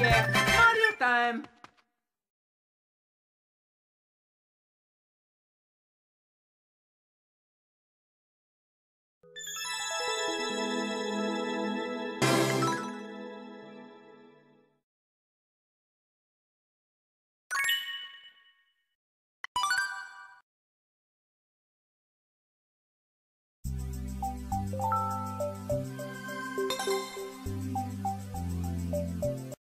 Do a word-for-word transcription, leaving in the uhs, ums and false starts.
Yeah.